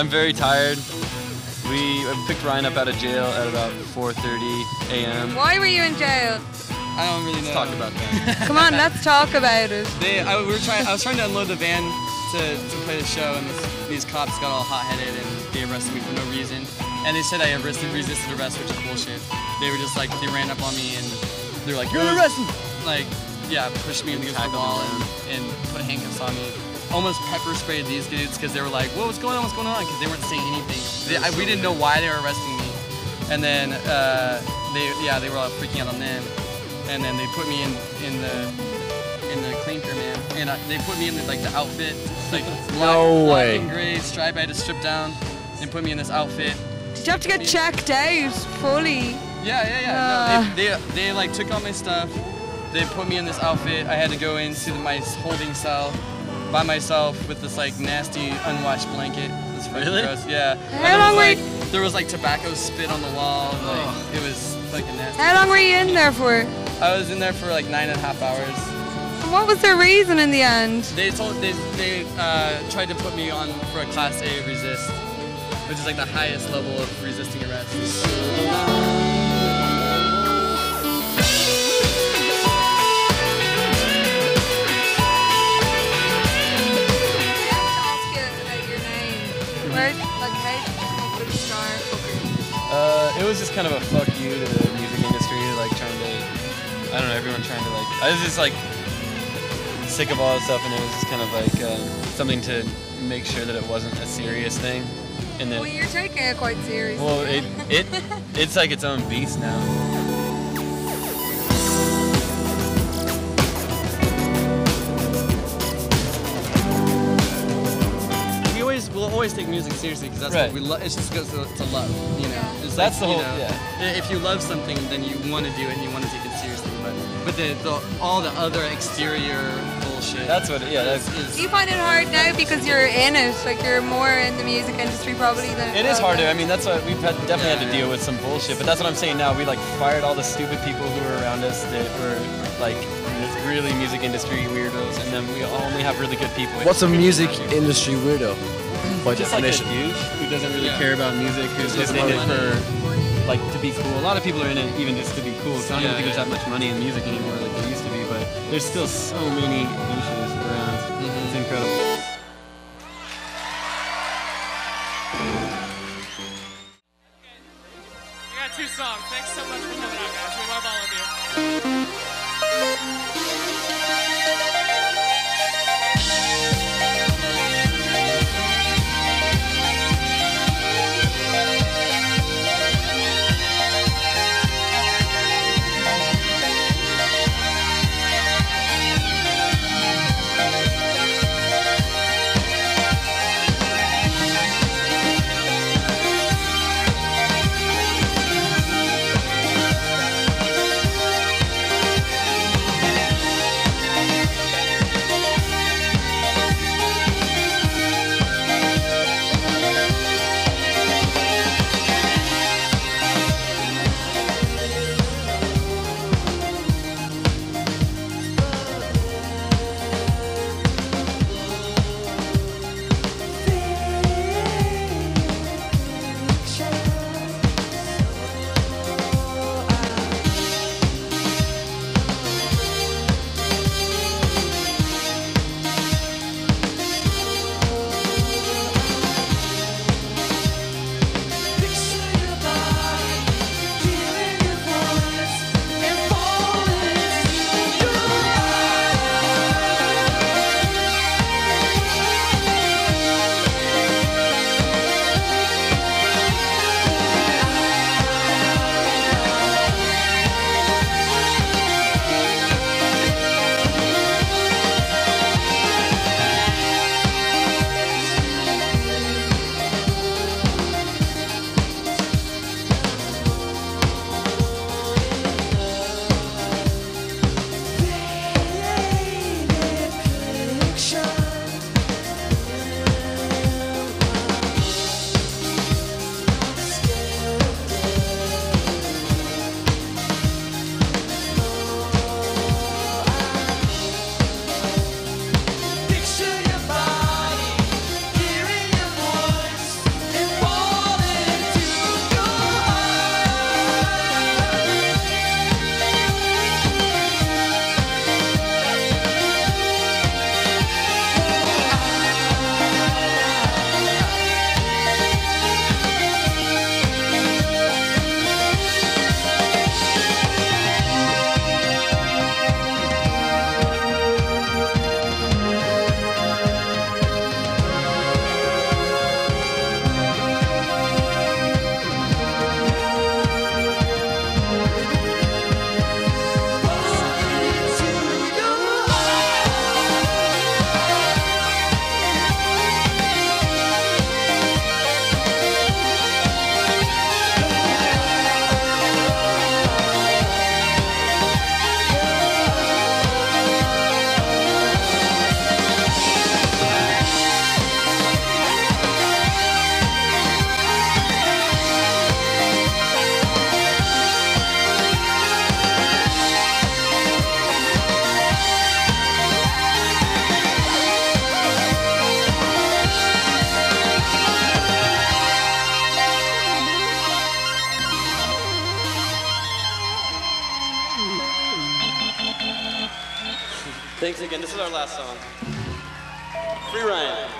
I'm very tired. We picked Ryan up out of jail at about 4:30 a.m. Why were you in jail? I don't really know. Let's talk about that. Come on, let's talk about it. I was trying to unload the van to play the show, and these cops got all hot-headed and they arrested me for no reason. And they said I resisted arrest, which is bullshit. They were just like, they ran up on me and they were like, "You're arrested!" Like, yeah, pushed me against the wall and put handcuffs on me. Almost pepper sprayed these dudes because they were like, "Whoa, what's going on? What's going on?" Because they weren't saying anything. We didn't know why they were arresting me. And then they were all freaking out on them. And then they put me in the clinker, man. And they put me in the outfit, like black and gray stripe. I had to strip down and put me in this outfit. Did you have to get checked out fully? Yeah. No, they like took all my stuff. They put me in this outfit. I had to go into my holding cell by myself with this nasty unwashed blanket. That's really gross. Yeah. There was tobacco spit on the wall. It was fucking nasty. How long were you in there for? I was in there for 9.5 hours. So what was their reason in the end? They tried to put me on for a Class A resist, which is the highest level of resisting arrest. It was just kind of a fuck you to the music industry, I was just sick of all this stuff, and it was just kind of something to make sure that it wasn't a serious thing. And then, well, you're taking it quite seriously. Well, it's like its own beast now. We'll always take music seriously because that's what we love. It just goes to love, you know. Yeah. That's the whole. Yeah. If you love something, then you want to do it and you want to take it seriously. But all the other exterior bullshit. That's what. Yeah. Do you find it hard now because you're in it? You're more in the music industry probably than. It is harder. I mean, that's what we've definitely had to deal with some bullshit. But that's what I'm saying now. We fired all the stupid people who were around us that were really music industry weirdos, and then we only have really good people. What's a music industry weirdo? By definition, a douche who doesn't really care about music, who's just in it for to be cool. A lot of people are in it even just to be cool. So I don't think there's that much money in music anymore like there used to be, but there's still so many douches around. It's incredible. We got 2 songs. Thanks so much for coming out, guys. We love all of you. Thanks again. This is our last song. Free Ryan.